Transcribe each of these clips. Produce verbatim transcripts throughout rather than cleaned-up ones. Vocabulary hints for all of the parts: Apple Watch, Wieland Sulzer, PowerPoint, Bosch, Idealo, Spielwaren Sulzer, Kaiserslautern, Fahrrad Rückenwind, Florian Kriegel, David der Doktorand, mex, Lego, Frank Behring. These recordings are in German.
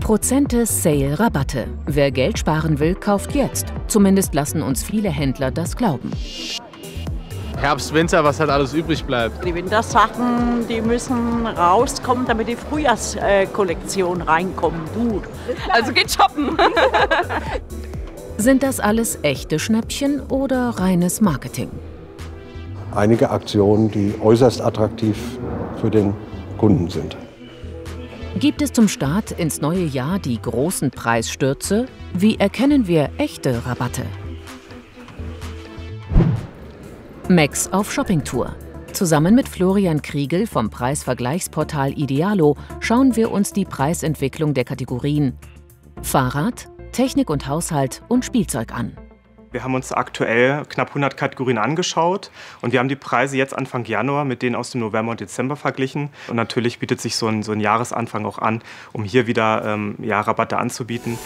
Prozente, Sale, Rabatte. Wer Geld sparen will, kauft jetzt. Zumindest lassen uns viele Händler das glauben. Herbst, Winter, was halt alles übrig bleibt. Die Wintersachen, die müssen rauskommen, damit die Frühjahrskollektion reinkommen. Du, also geht shoppen. Sind das alles echte Schnäppchen oder reines Marketing? Einige Aktionen, die äußerst attraktiv für den Kunden sind. Gibt es zum Start ins neue Jahr die großen Preisstürze? Wie erkennen wir echte Rabatte? mex auf Shoppingtour. Zusammen mit Florian Kriegel vom Preisvergleichsportal Idealo schauen wir uns die Preisentwicklung der Kategorien Fahrrad, Technik und Haushalt und Spielzeug an. Wir haben uns aktuell knapp hundert Kategorien angeschaut und wir haben die Preise jetzt Anfang Januar mit denen aus dem November und Dezember verglichen. Und natürlich bietet sich so ein, so ein Jahresanfang auch an, um hier wieder ähm, ja, Rabatte anzubieten.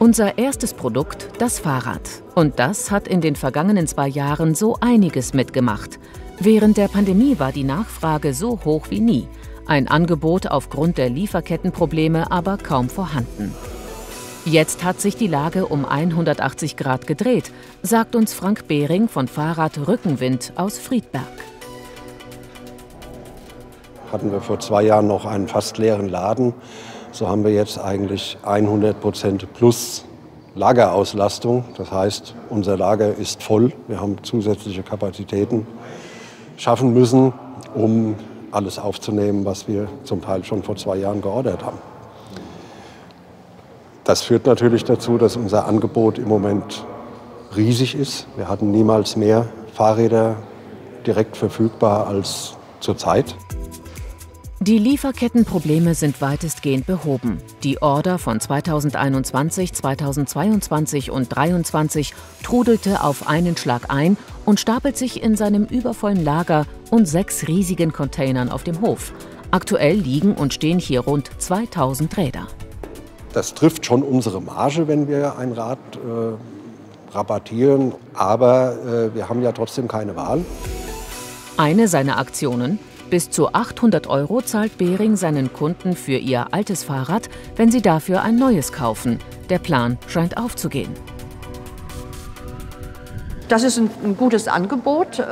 Unser erstes Produkt, das Fahrrad. Und das hat in den vergangenen zwei Jahren so einiges mitgemacht. Während der Pandemie war die Nachfrage so hoch wie nie. Ein Angebot aufgrund der Lieferkettenprobleme aber kaum vorhanden. Jetzt hat sich die Lage um hundertachtzig Grad gedreht, sagt uns Frank Behring von Fahrrad Rückenwind aus Friedberg. Hatten wir vor zwei Jahren noch einen fast leeren Laden. So haben wir jetzt eigentlich hundert Prozent plus Lagerauslastung. Das heißt, unser Lager ist voll. Wir haben zusätzliche Kapazitäten schaffen müssen, um alles aufzunehmen, was wir zum Teil schon vor zwei Jahren geordert haben. Das führt natürlich dazu, dass unser Angebot im Moment riesig ist. Wir hatten niemals mehr Fahrräder direkt verfügbar als zurzeit. Die Lieferkettenprobleme sind weitestgehend behoben. Die Order von zweitausendeinundzwanzig, zweitausendzweiundzwanzig und zweitausenddreiundzwanzig trudelte auf einen Schlag ein und stapelt sich in seinem übervollen Lager und sechs riesigen Containern auf dem Hof. Aktuell liegen und stehen hier rund zweitausend Räder. Das trifft schon unsere Marge, wenn wir ein Rad äh, rabattieren, aber äh, wir haben ja trotzdem keine Wahl. Eine seiner Aktionen: Bis zu achthundert Euro zahlt Behring seinen Kunden für ihr altes Fahrrad, wenn sie dafür ein neues kaufen. Der Plan scheint aufzugehen. Das ist ein gutes Angebot.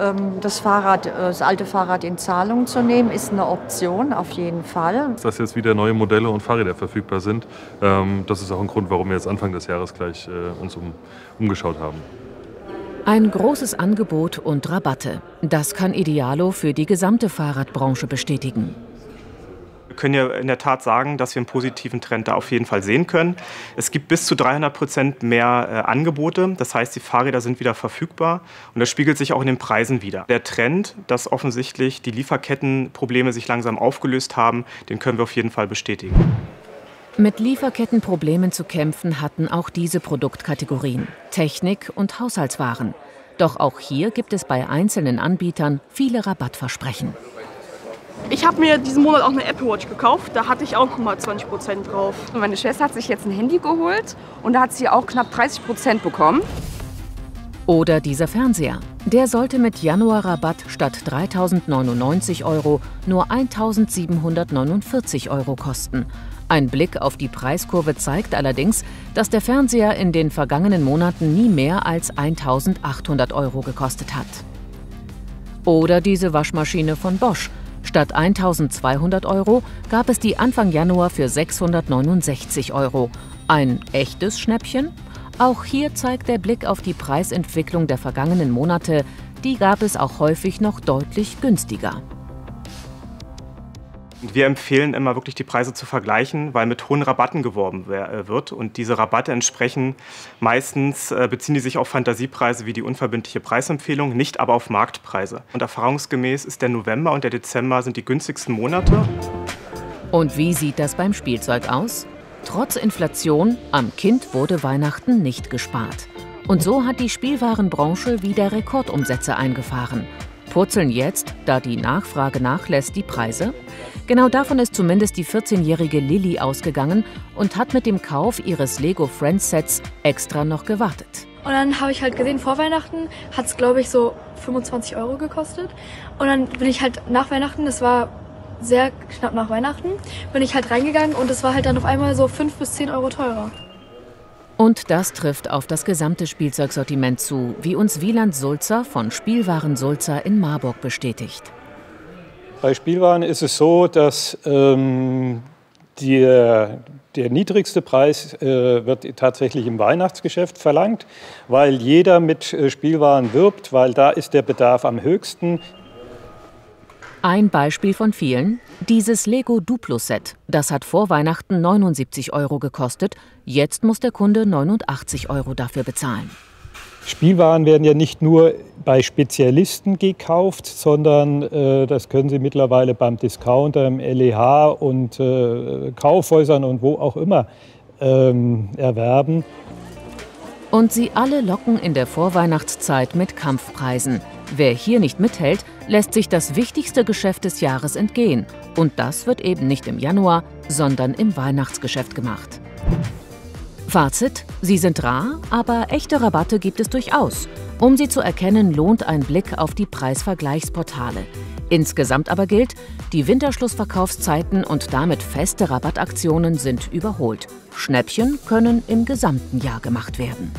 Das Fahrrad, das alte Fahrrad in Zahlung zu nehmen, ist eine Option, auf jeden Fall. Dass jetzt wieder neue Modelle und Fahrräder verfügbar sind, das ist auch ein Grund, warum wir jetzt Anfang des Jahres gleich uns um, umgeschaut haben. Ein großes Angebot und Rabatte. Das kann Idealo für die gesamte Fahrradbranche bestätigen. Wir können ja in der Tat sagen, dass wir einen positiven Trend da auf jeden Fall sehen können. Es gibt bis zu dreihundert Prozent mehr äh, Angebote. Das heißt, die Fahrräder sind wieder verfügbar. Und das spiegelt sich auch in den Preisen wider. Der Trend, dass offensichtlich die Lieferkettenprobleme sich langsam aufgelöst haben, den können wir auf jeden Fall bestätigen. Mit Lieferkettenproblemen zu kämpfen hatten auch diese Produktkategorien, Technik und Haushaltswaren. Doch auch hier gibt es bei einzelnen Anbietern viele Rabattversprechen. Ich habe mir diesen Monat auch eine Apple Watch gekauft, da hatte ich auch mal zwanzig Prozent drauf. Meine Schwester hat sich jetzt ein Handy geholt und da hat sie auch knapp dreißig Prozent bekommen. Oder dieser Fernseher. Der sollte mit Januarrabatt statt dreitausendneunundneunzig Euro nur tausendsiebenhundertneunundvierzig Euro kosten. Ein Blick auf die Preiskurve zeigt allerdings, dass der Fernseher in den vergangenen Monaten nie mehr als eintausendachthundert Euro gekostet hat. Oder diese Waschmaschine von Bosch. Statt eintausendzweihundert Euro gab es die Anfang Januar für sechshundertneunundsechzig Euro. Ein echtes Schnäppchen? Auch hier zeigt der Blick auf die Preisentwicklung der vergangenen Monate, die gab es auch häufig noch deutlich günstiger. Wir empfehlen immer wirklich die Preise zu vergleichen, weil mit hohen Rabatten geworben wird. Und diese Rabatte entsprechen meistens, beziehen die sich auf Fantasiepreise wie die unverbindliche Preisempfehlung, nicht aber auf Marktpreise. Und erfahrungsgemäß ist der November und der Dezember sind die günstigsten Monate. Und wie sieht das beim Spielzeug aus? Trotz Inflation, am Kind wurde Weihnachten nicht gespart. Und so hat die Spielwarenbranche wieder Rekordumsätze eingefahren. Purzeln jetzt, da die Nachfrage nachlässt, die Preise? Genau davon ist zumindest die vierzehnjährige Lilly ausgegangen und hat mit dem Kauf ihres Lego Friends Sets extra noch gewartet. Und dann habe ich halt gesehen, vor Weihnachten hat es, glaube ich, so fünfundzwanzig Euro gekostet. Und dann bin ich halt nach Weihnachten, das war sehr knapp nach Weihnachten, bin ich halt reingegangen und es war halt dann auf einmal so fünf bis zehn Euro teurer. Und das trifft auf das gesamte Spielzeugsortiment zu, wie uns Wieland Sulzer von Spielwaren Sulzer in Marburg bestätigt. Bei Spielwaren ist es so, dass ähm, der, der niedrigste Preis äh, wird tatsächlich im Weihnachtsgeschäft verlangt, weil jeder mit Spielwaren wirbt, weil da ist der Bedarf am höchsten. Ein Beispiel von vielen, dieses Lego-Duplo-Set, das hat vor Weihnachten neunundsiebzig Euro gekostet, jetzt muss der Kunde neunundachtzig Euro dafür bezahlen. Spielwaren werden ja nicht nur bei Spezialisten gekauft, sondern äh, das können Sie mittlerweile beim Discounter, im L E H und äh, Kaufhäusern und wo auch immer ähm, erwerben. Und sie alle locken in der Vorweihnachtszeit mit Kampfpreisen. Wer hier nicht mithält, lässt sich das wichtigste Geschäft des Jahres entgehen. Und das wird eben nicht im Januar, sondern im Weihnachtsgeschäft gemacht. Fazit: Sie sind rar, aber echte Rabatte gibt es durchaus. Um sie zu erkennen, lohnt ein Blick auf die Preisvergleichsportale. Insgesamt aber gilt, die Winterschlussverkaufszeiten und damit feste Rabattaktionen sind überholt. Schnäppchen können im gesamten Jahr gemacht werden.